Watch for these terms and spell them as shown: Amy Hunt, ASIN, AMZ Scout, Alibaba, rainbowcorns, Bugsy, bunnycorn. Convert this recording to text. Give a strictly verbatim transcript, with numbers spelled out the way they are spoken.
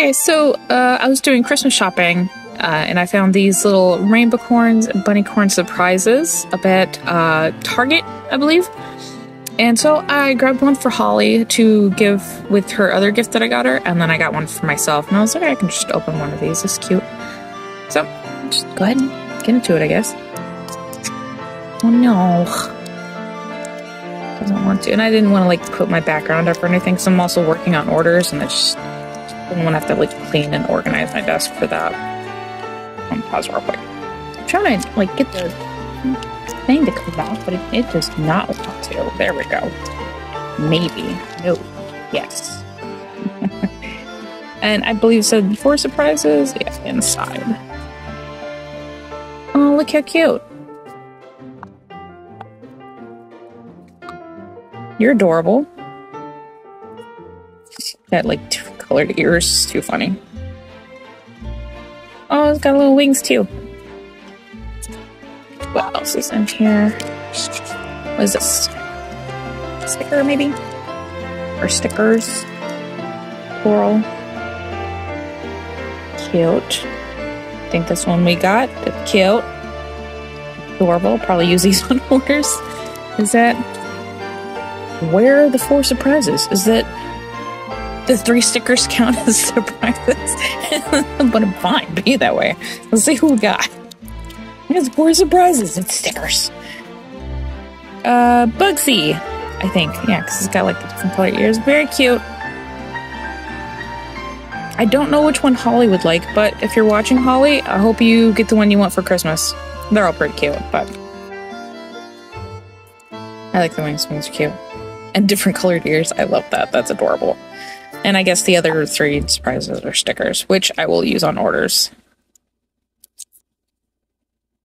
Hey, so uh, I was doing Christmas shopping uh, and I found these little rainbowcorns and bunnycorn surprises up at uh, Target, I believe. And so I grabbed one for Holly to give with her other gift that I got her, and then I got one for myself. And I was like, I can just open one of these. It's cute. So just go ahead and get into it, I guess. Oh no, doesn't want to. And I didn't want to like put my background up or anything, so I'm also working on orders, and I just, just didn't want to have to like clean and organize my desk for that. I'm gonna pause real quick. I'm trying to like get the thing to come off, but it, it does not want to. There we go. Maybe. No. Yes. And I believe it said before surprises. Yeah, inside. Oh, look how cute. You're adorable. That like colored ears is too funny. Oh, it's got little wings too. What else is in here? What is this? Sticker, maybe? Or stickers? Coral. Cute. I think this one we got. That's cute. Adorable. Probably use these on orders. Is that... Where are the four surprises? Is that... The three stickers count as surprises? But it might be that way. Let's see who we got. It's four surprises and stickers. Uh, Bugsy, I think. Yeah, because it's got like the different color ears. Very cute. I don't know which one Holly would like, but if you're watching, Holly, I hope you get the one you want for Christmas. They're all pretty cute, but... I like the wings. Wings are cute. And different colored ears. I love that. That's adorable. And I guess the other three surprises are stickers, which I will use on orders.